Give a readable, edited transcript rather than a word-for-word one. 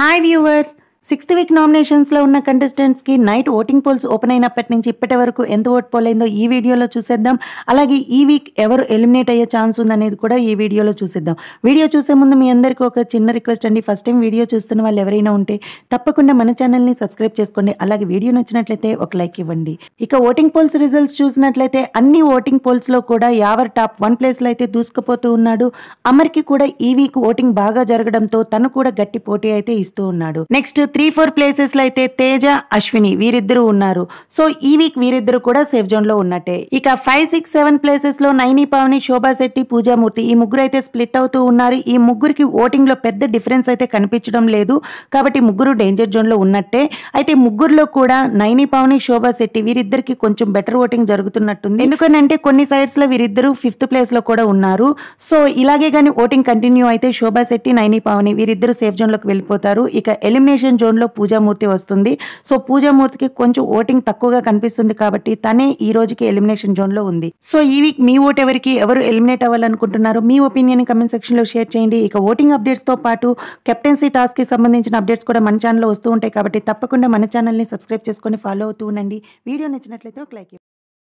Hi viewers, 6th week నామినేషన్స్లో ఉన్న కంటెస్టెంట్స్కి నైట్ ఓటింగ్ పోల్స్ ఓపెన్ అయినప్పటి నుంచి ఇప్పటి వరకు ఎంత ఓట్ పోల్ అయిందో ఈ వీడియోలో చూసేద్దాం. అలాగే ఈ వీక్ ఎవరు ఎలిమినేట్ అయ్యే ఛాన్స్ ఉందనేది కూడా ఈ వీడియోలో చూసేద్దాం. వీడియో చూసే ముందు మీ అందరికీ ఒక చిన్న రిక్వెస్ట్ అండి. ఫస్ట్ టైం వీడియో చూస్తున్న వాళ్ళు ఎవరైనా ఉంటే తప్పకుండా మన ఛానల్ని సబ్స్క్రైబ్ చేసుకోండి. అలాగే వీడియో నచ్చినట్లయితే ఒక లైక్ ఇవ్వండి. ఇక ఓటింగ్ పోల్స్ రిజల్ట్స్ చూసినట్లయితే అన్ని ఓటింగ్ పోల్స్లో కూడా యావర్ టాప్ 1 ప్లేస్లో అయితే దూసుకుపోతూ ఉన్నాడు. అమర్కి కూడా ఈ వీక్ ఓటింగ్ బాగా జరగడంతో తను కూడా గట్టి పోటీ అయితే ఇస్తూ ఉన్నాడు. నెక్స్ట్ 3-4 ప్లేసెస్లో అయితే తేజ, అశ్విని వీరిద్దరు ఉన్నారు. సో ఈ వీక్ వీరిద్దరు కూడా సేఫ్ జోన్లో ఉన్నట్టే. ఇక 5, 6, 7 ప్లేసెస్లో నైని పావని, శోభా శెట్టి, పూజా మూర్తి ఈ ముగ్గురు అయితే స్ప్లిట్ అవుతూ ఉన్నారు. ఈ ముగ్గురికి ఓటింగ్లో పెద్ద డిఫరెన్స్ అయితే కనిపించడం లేదు. కాబట్టి ముగ్గురు డేంజర్ జోన్లో ఉన్నట్టే. అయితే ముగ్గురులో కూడా నైని పావని, శోభా శెట్టి వీరిద్దరికి కొంచెం బెటర్ ఓటింగ్ జరుగుతున్నట్టుంది. ఎందుకనంటే కొన్ని సైడ్స్లో వీరిద్దరు 5th ప్లేస్లో కూడా ఉన్నారు. సో ఇలాగే కానీ ఓటింగ్ కంటిన్యూ అయితే శోభా శెట్టి, నైని పావని వీరిద్దరు సేఫ్ జోన్లోకి వెళ్ళిపోతారు. ఇక ఎలిమినేషన్ జోన్లో పూజామూర్తి వస్తుంది. సో పూజామూర్తికి కొంచెం ఓటింగ్ తక్కువగా కనిపిస్తుంది కాబట్టి తనే ఈ రోజుకి ఎలిమినేషన్ జోన్లో ఉంది. సో ఈ వీక్ మీ ఓట్ ఎవరికి, ఎవరు ఎలిమినేట్ అవ్వాలనుకుంటున్నారు, మీ ఒపీనియన్ కమెంట్ సెక్షన్లో షేర్ చేయండి. ఇక ఓటింగ్ అప్డేట్స్తో పాటు కెప్టెన్సీ టాస్క్కి సంబంధించిన అప్డేట్స్ కూడా మన ఛానల్లో వస్తూ ఉంటాయి. కాబట్టి తప్పకుండా మన ఛానల్ని సబ్స్క్రైబ్ చేసుకొని ఫాలో అవుతూ ఉండండి. వీడియో నచ్చినట్లయితే ఒక లైక్.